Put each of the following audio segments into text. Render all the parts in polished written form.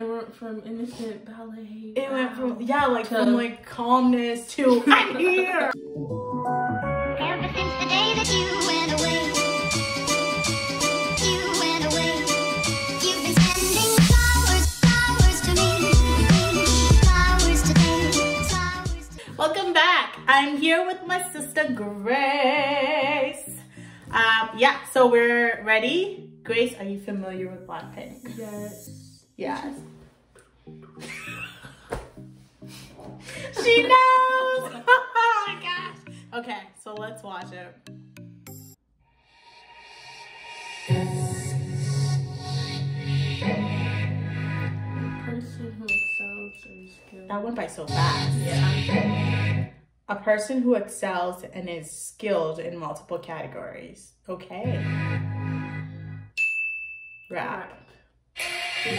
It went from innocent ballet. It went from, yeah, like from like calmness to I'm here. Ever since the day that you went away, you've been sending flowers to me, flowers today, flowers to me. Welcome back. I'm here with my sister Grace. Yeah, so we're ready. Grace, are you familiar with Blackpink? Yes. Yes. She knows! Oh my gosh. Okay, so let's watch it. That went by so fast. Yeah. A person who excels and is skilled in multiple categories. Okay. Rap. I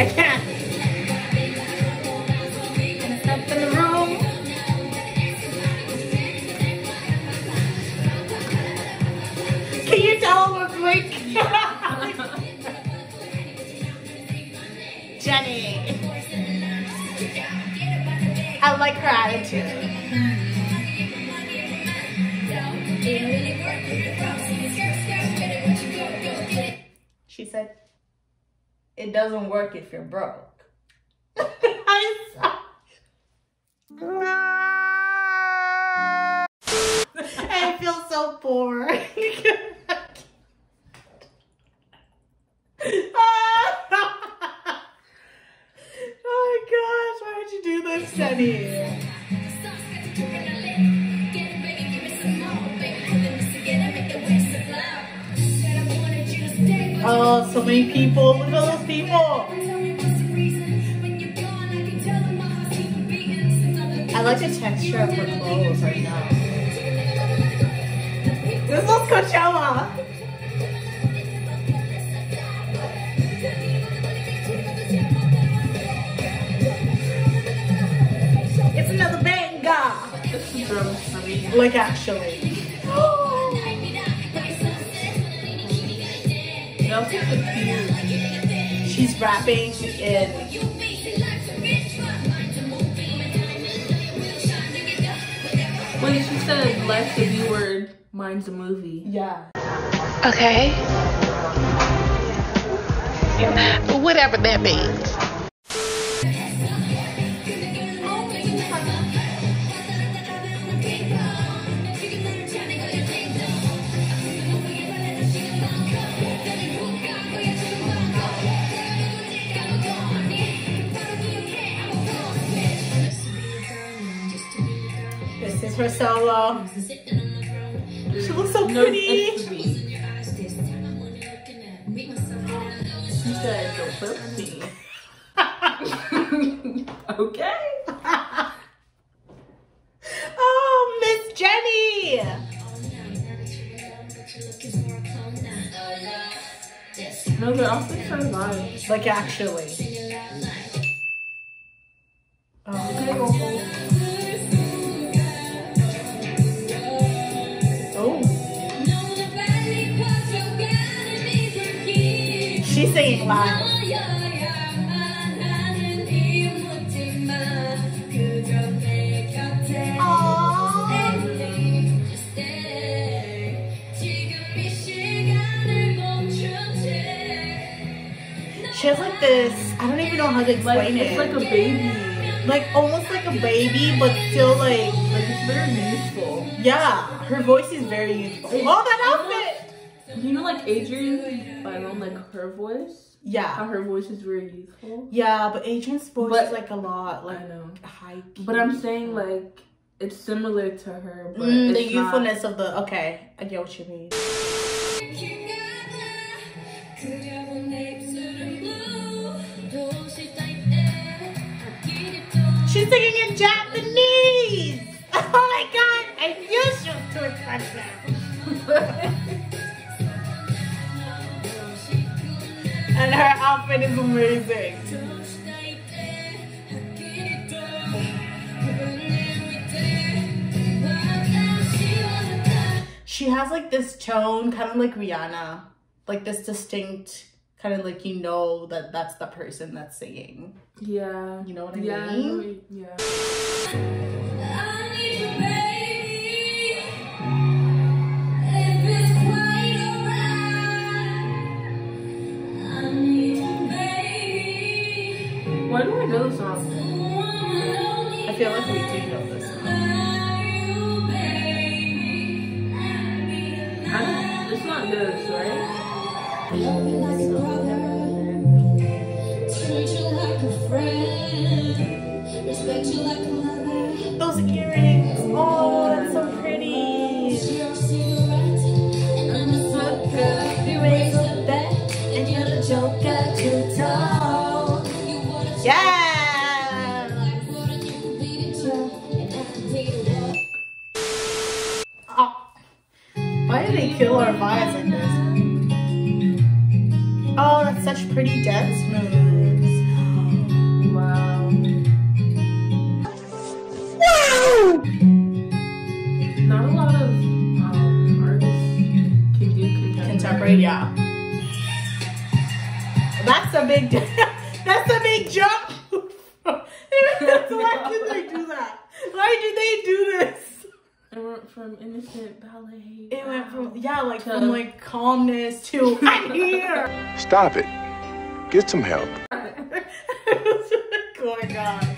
can't. Step in the room. Can you tell we're awake? Jennie. I like her attitude. She said, it doesn't work if you're broke. I feel so poor. Oh my gosh, why would you do this, Jennie? Oh, so many people, look at all those people. I like the texture of her clothes right now. This is Coachella. It's another banger. Like actually. She's rapping, she is. Wait, she said less the B word, mine's a movie. Yeah. Okay. Whatever that means. Her solo. She looks so pretty. She said, "Don't hurt me." Okay. Oh, Miss Jennie. No, they're all so nice. Like actually. Oh. She's singing live. She has like this, I don't even know how to explain it. It's like a baby. Like almost like a baby, but still like it's very youthful. Yeah, her voice is very youthful. Oh, that outfit! You know, like Adrian, I don't like her voice. Yeah, how her voice is very youthful. Yeah, but Adrian's voice is like a lot, like I know, high key. But I'm saying like it's similar to her, but it's the youthfulness of the. Okay, I get what you mean. She's singing in Japanese. Oh my god, I knew she was too expensive. And her outfit is amazing. She has like this tone, kind of like Rihanna, like this distinct kind of like, you know, that that's the person that's singing. Yeah. You know what I mean? Yeah. I need you, baby. If it's quite alright, I need you, baby. Why do I know this song? I feel like we do know this song. It's not this, right? I love you like a brother, treat you like a friend, respect you like a lover. Those earrings, oh, that's so pretty. She don't see the rats, and I'm a sucker. You ain't a bet, and you're the joker to tell. Yeah! Oh. Why did they kill our vibes like this? Oh, that's such pretty dance moves. Wow. Wow! Not a lot of artists can do contemporary. Yeah. That's a big. That's a big jump. Why did they do that? Why did they do this? It went from innocent ballet. It went from, yeah, like from like calmness to I'm here. Stop it. Get some help. Oh my god.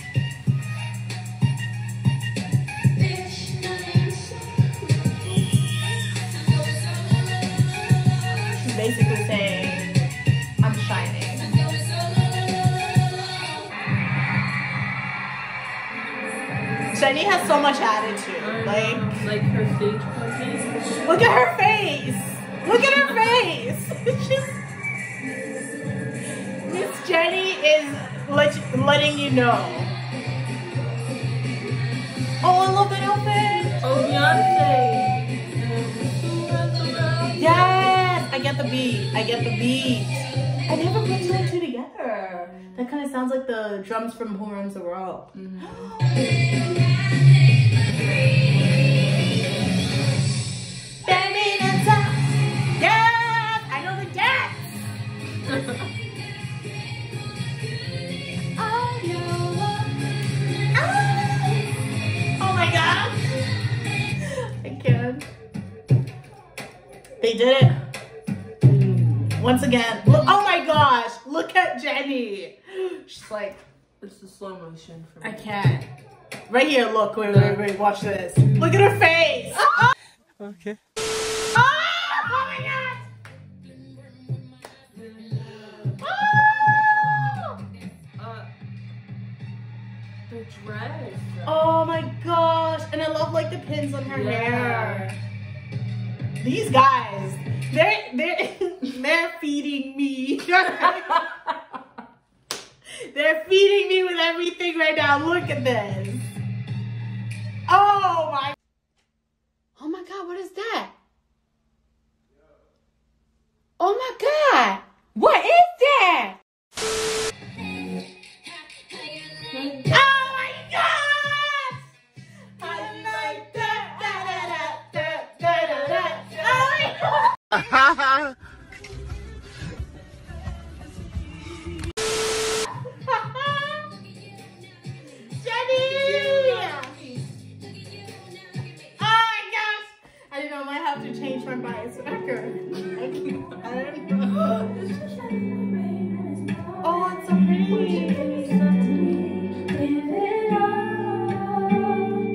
She's basically saying, I'm shining. Jennie has so much attitude, like her stage presence. Look at her face! Look at her face! She's... Miss Jennie is letting you know. Oh, I love that outfit! Oh, Beyonce! Yes! I get the beat, I get the beat. I never put two and two together. That kind of sounds like the drums from Who Runs the World. Mm-hmm. Yeah, I know the dance. Oh my god, I can't. They did it once again. Look, oh my gosh, look at Jennie. She's like, it's a slow motion for me. I can't. Right here, look, wait, watch this. Look at her face! Oh! Okay. Oh, oh my god! Oh! The dress. Oh my gosh! And I love like the pins on her hair. These guys, they're feeding me. They're feeding me with everything right now. Look at this. Oh my! Oh my god, what is that? Oh my god! What is that? Oh my god! I like that. Oh my god!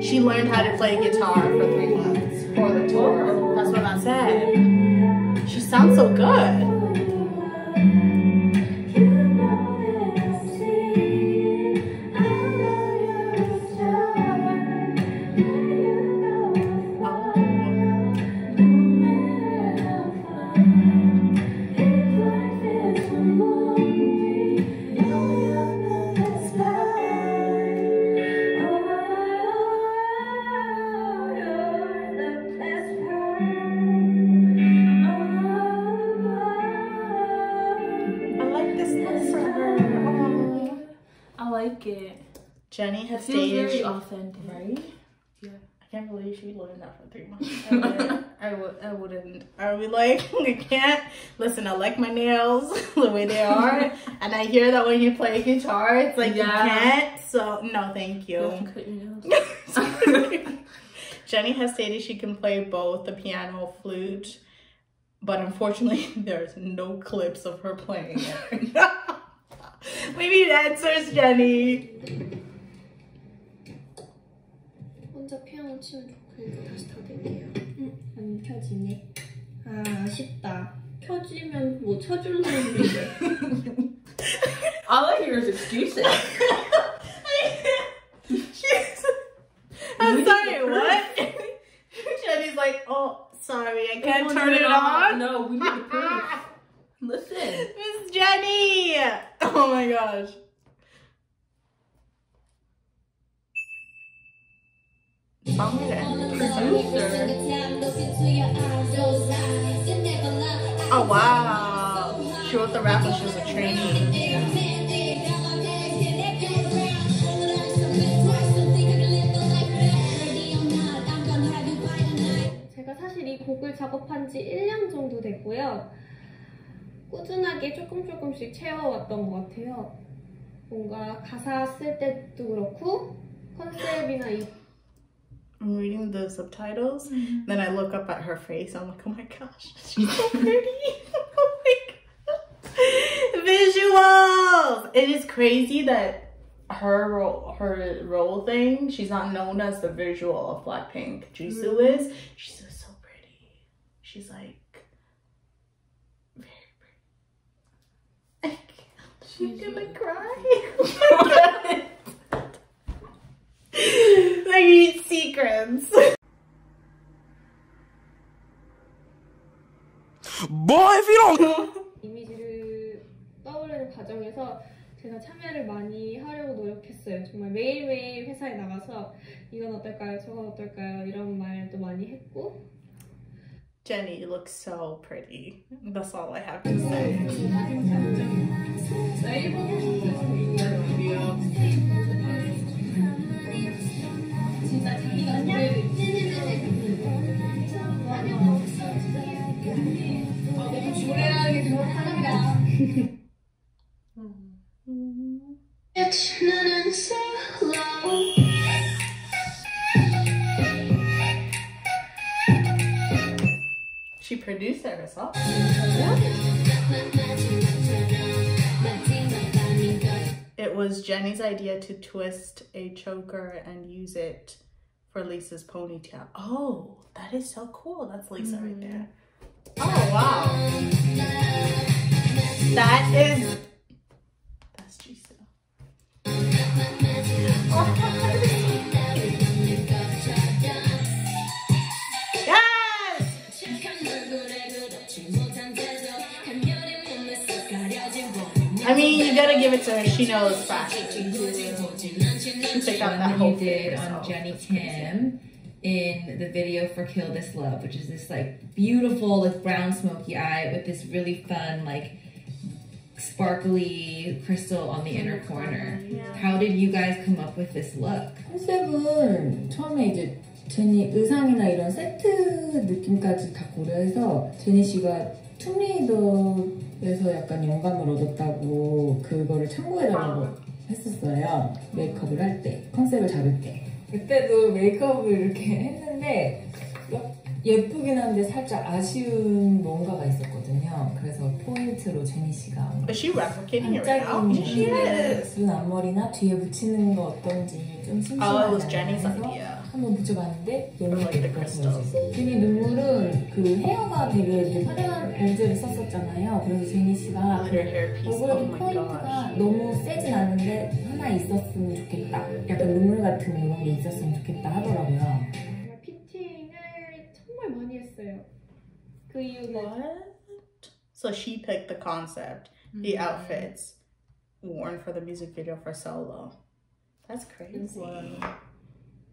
She learned how to play guitar for 3 months for the tour. That's what I said. She sounds so good. Jennie has staged. Very authentic, right? Yeah. I can't believe literally should be living that for 3 months. I wouldn't. I would be like, you can't. Listen, I like my nails the way they are. And I hear that when you play guitar, it's like, you can't. So, no, thank you. You have to cut your nails. Jennie has stated she can play both the piano, flute. But unfortunately, there's no clips of her playing it. We need answers, Jennie. 먼저 피아노 치면 좋겠는데 다시 다 댈게요. 안 켜지네. 아, 아쉽다. 켜지면 뭐 찾을 놈인데. All I hear is excuses. I'm sorry, what? Jennie's like, oh, sorry, I can't turn it on. No, we need the proof. Listen. Miss Jennie! Oh my gosh. Oh wow. She wrote the rap when she was a trainee. 사실 이 곡을 작업한 지 1년 정도 됐고요. 꾸준하게 조금씩 채워왔던 것 같아요. 뭔가 가사 쓸 때도 그렇고 컨셉이나 이 I'm reading the subtitles, then I look up at her face. I'm like, oh my gosh, she's so pretty. Oh my gosh. Visuals! It is crazy that her role thing, she's not known as the visual of Blackpink. Jisoo is. She's so pretty. She's like very pretty. She's gonna cry. I need secrets. Boy, if you don't. 이미지를 떠올리는 과정에서 제가 참여를 많이 하려고 노력했어요. 정말 매일매일 회사에 나가서 이건 어떨까요? 저건 어떨까요? 이런 말도 많이 했고. Jennie, you look so pretty. That's all I have to say. It's not so long. She produced it herself. It was Jennie's idea to twist a choker and use it for Lisa's ponytail. Oh, that is so cool. That's Lisa right there. Oh, wow. That is... That's Jisoo. Yes! I mean, you gotta give it to her. She knows fashion. That you did on Jennie Kim in the video for Kill This Love, which is this like beautiful like brown smoky eye with this really fun like sparkly crystal on the inner corner. Yeah. How did you guys come up with this look? 컨셉은 처음에 이제 제니 의상이나 이런 세트 느낌까지 다 고려해서 제니 씨가 툼레이더에서 약간 영감을 얻었다고 그거를 참고해달라고. 했었어요. 메이크업을 할 때, 컨셉을 잡을 때. 그때도 메이크업을 이렇게 했는데 예쁘긴 한데 살짝 아쉬운 뭔가가 있었거든요. 그래서 포인트로 제니 씨가 반짝이는 앞머리나 뒤에 붙이는 거 어떤지 좀 심심하잖아요. 한번 붙여봤는데 너무 예뻤어요. 제니 눈물은 그 헤어가 되게 화려한 렌즈를 썼었잖아요. 그래서 제니 씨가 얼굴 포인트가 너무 세진 않은데 하나 있었으면 좋겠다. 약간 눈물 같은 이런 게 있었으면 좋겠다 하더라고요. 피팅을 정말 많이 했어요. 그 이유는 So she picked the concept, the outfits worn for the music video for Solo. That's crazy.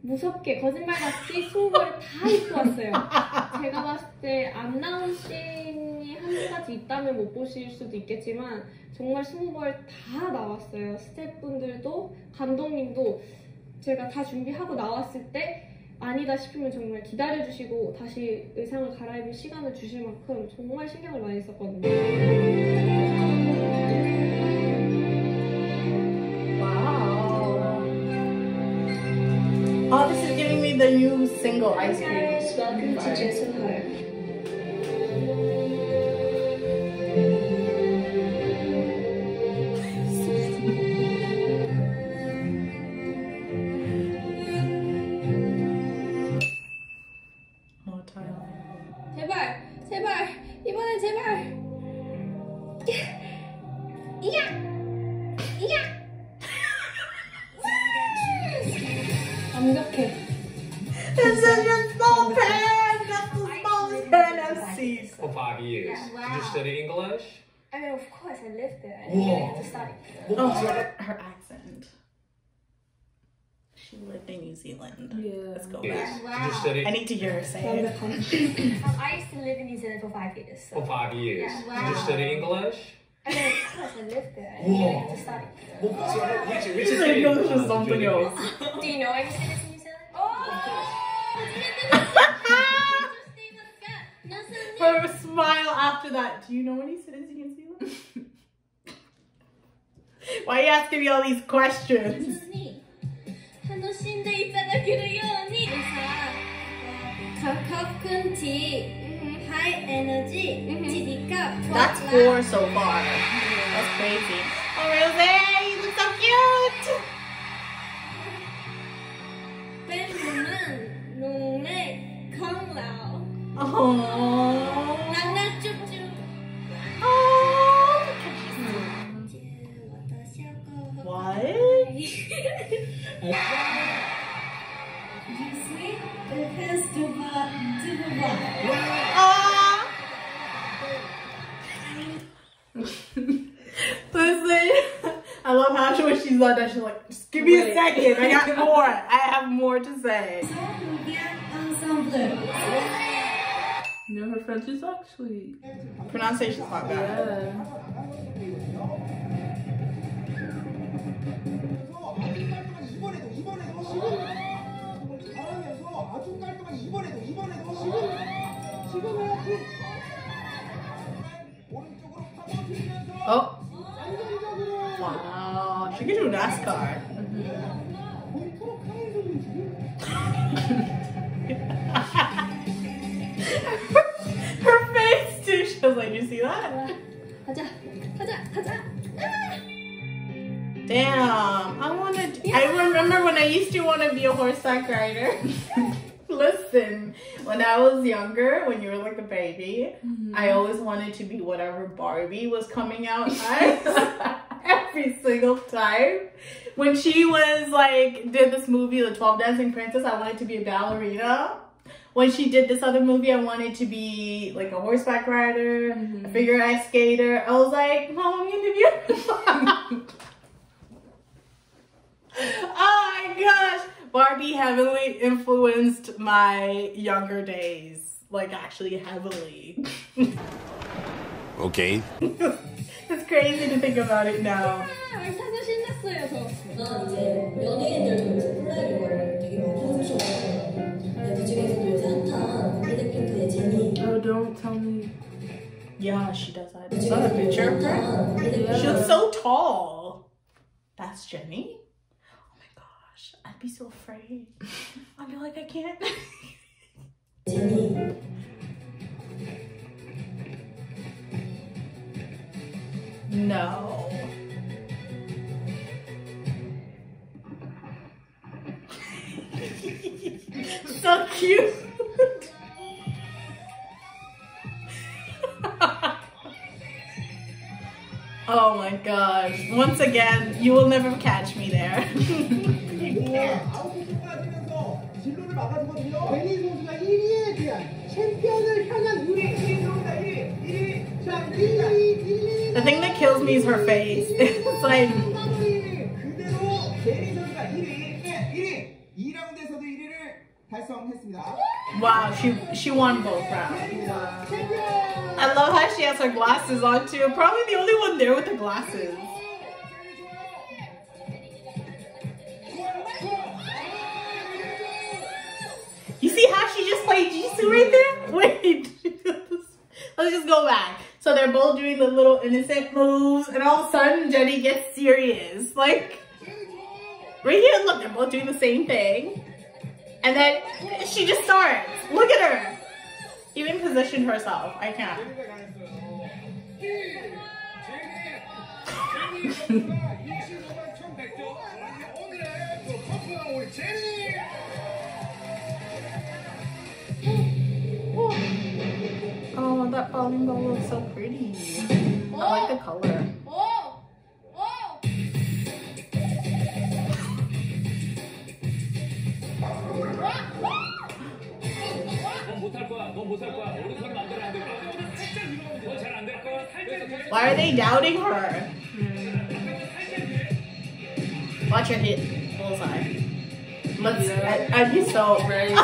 무섭게 거짓말같이 20벌을 다 입고 왔어요. 제가 봤을 때 안 나온 씬이 한 가지 있다면 못 보실 수도 있겠지만 정말 20벌 다 나왔어요. 스태프분들도 감독님도 제가 다 준비하고 나왔을 때 아니다 싶으면 정말 기다려주시고 다시 의상을 갈아입을 시간을 주실 만큼 정말 신경을 많이 썼거든요. 와우. Oh, this is giving me the new single Ice Cream. Hi guys, welcome to Jisoo Park. Her accent. She lived in New Zealand. Yeah. Let's go back. Wow. I need to hear her say it. I used to live in New Zealand for 5 years. So. For 5 years. Yeah, wow. Did you study English? I mean, of course, I lived there. I didn't have to study. She's like, no, this is something else. Do you know anything in New Zealand? Oh! Her smile after that. Do you know any citizens in New Zealand? Why are you asking me all these questions? High energy. That's 4 so far. That's crazy. Oh, Rosé, you look so cute! I love how she's like that. She's like, just give me a second. I got more. I have more to say. You know, her French is actually pronunciation's not bad. Oh. Wow, she can do NASCAR. Her face too. She was like, you see that? Damn, I remember when I used to want to be a horseback rider. Listen, when I was younger, when you were like a baby, I always wanted to be whatever Barbie was coming out as. Every single time. When she was like, did this movie, The 12 Dancing Princess, I wanted to be a ballerina. When she did this other movie, I wanted to be like a horseback rider, a figure-eight skater. I was like, Mom, I'm gonna be oh my gosh. Barbie heavily influenced my younger days. Like, actually heavily. Okay. It's crazy to think about it now. Oh, don't tell me. Yeah, she does that. Is that a picture of her? She looks so tall. That's Jennie? Oh my gosh, I'd be so afraid. I'd be like, I can't. Jennie. No. So cute. Oh my gosh. Once again, you will never catch me there. You can't. 막아주거든요. 제니 선수가 1위에 대한 챔피언을 향한 우리 제니 선수가 1위. 자, 1위. The thing that kills me is her face. It's like. 그대로 제니 선수가 1위. 1위. 2라운드에서도 1위를 달성했습니다. Wow, she won both rounds. I love how she has her glasses on too. Probably the only one there with the glasses. You see how she just played Jisoo right there? Wait, let's just go back. So they're both doing the little innocent moves, and all of a sudden Jennie gets serious. Like, right here, look, they're both doing the same thing. And then she just starts. Look at her. Even positioned herself. I can't. Oh, that bowling ball looks so pretty. I like the color. Why are they doubting her? Watch her hit bullseye. Let's. I'd be so ready.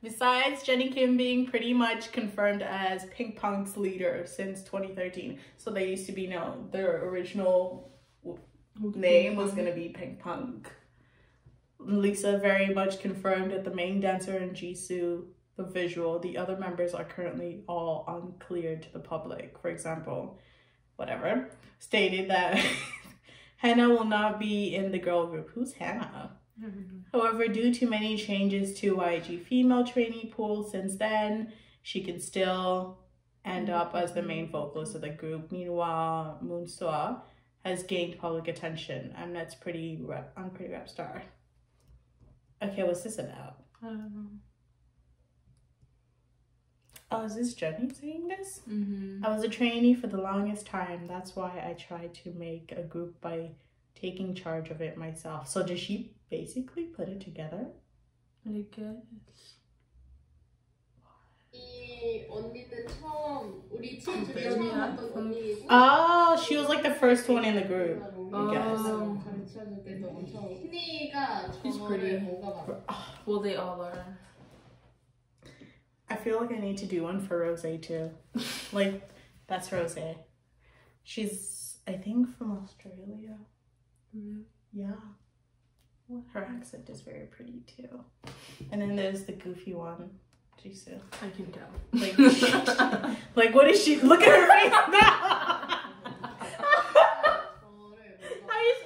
Besides Jennie Kim being pretty much confirmed as Pink Punk's leader since 2013. So they used to be known. Their original name was going to be Pink Punk. Lisa very much confirmed that the main dancer and Jisoo, the visual. The other members are currently all unclear to the public. For example, whatever, stated that Hannah will not be in the girl group. Who's Hannah? However, due to many changes to YG female trainee pool since then, she can still end up as the main vocalist of the group. Meanwhile, Moonsoa has gained public attention. And that's pretty rap, I'm pretty rap star. Okay, what's this about? I don't know. Oh, is this Jennie saying this? Mm-hmm. I was a trainee for the longest time. That's why I tried to make a group by taking charge of it myself. So does she basically put it together? I guess. Oh, she was like the first one in the group. I guess. She's pretty. Well, they all are. I feel like I need to do one for Rosé too. Like, that's Rosé. She's, I think, from Australia. Mm-hmm. Yeah. Her accent is very pretty too. And then there's the goofy one, Jisoo. I can tell. Like, like what is she? Look at her face now.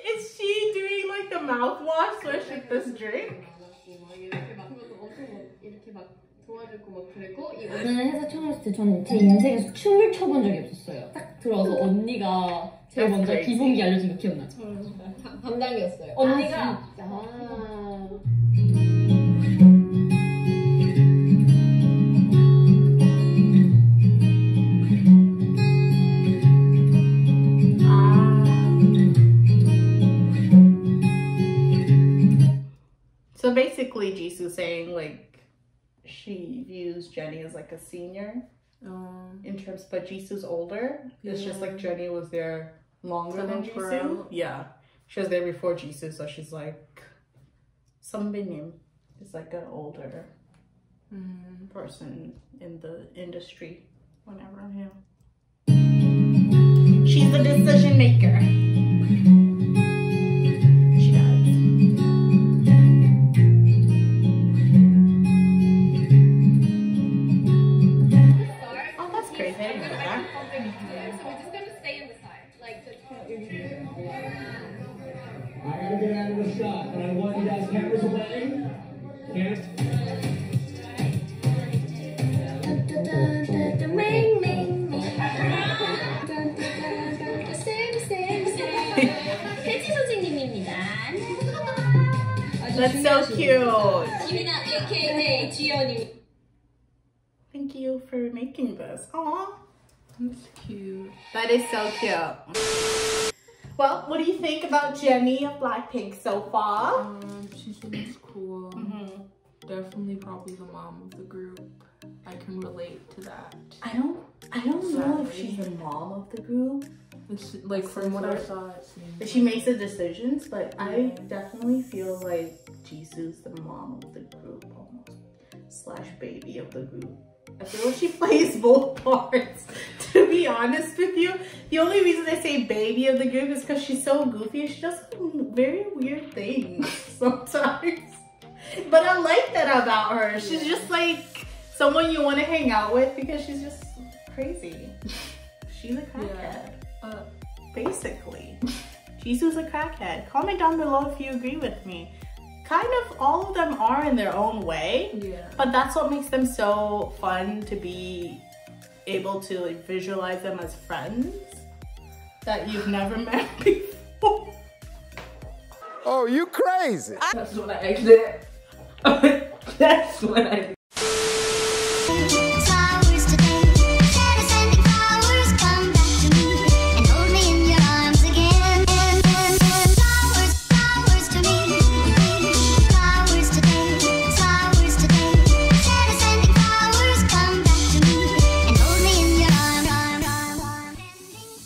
Is she doing like the mouthwash where she this drink? 제가 먼저 기본기 알려준 거 기억나죠? 담당이었어요. 언니가 So basically Jisoo saying like she views Jennie as like a senior in terms, but Jisoo's older. Yeah. It's just like Jennie was there longer than Jisoo? Yeah. She was there before Jisoo, so she's like Sambinim is like an older person in the industry. Whenever I'm here. She's the decision maker. She does. Oh, that's crazy. I didn't know that. I gotta get out of the shot, and I want you guys cameras away. That's so cute. you for making this. Aw, that's cute. That is so cute. Well, what do you think about Jennie of Blackpink so far? She seems cool. Definitely probably the mom of the group. I can relate to that. I don't know if she's the mom of the group. It's, like from what I saw, it seems she makes the decisions, but yeah. I definitely feel like Jisoo's the mom of the group almost, slash baby of the group. I feel like she plays both parts, to be honest with you. The only reason I say baby of the group is because she's so goofy and she does very weird things sometimes. But I like that about her. She's just like someone you want to hang out with because she's just crazy. She's a crackhead. Basically. Jisoo's a crackhead. Comment down below if you agree with me. Kind of all of them are in their own way, yeah. But that's what makes them so fun to be able to like, visualize them as friends that you've never met before. Oh, you crazy! That's what I did. That's what I did.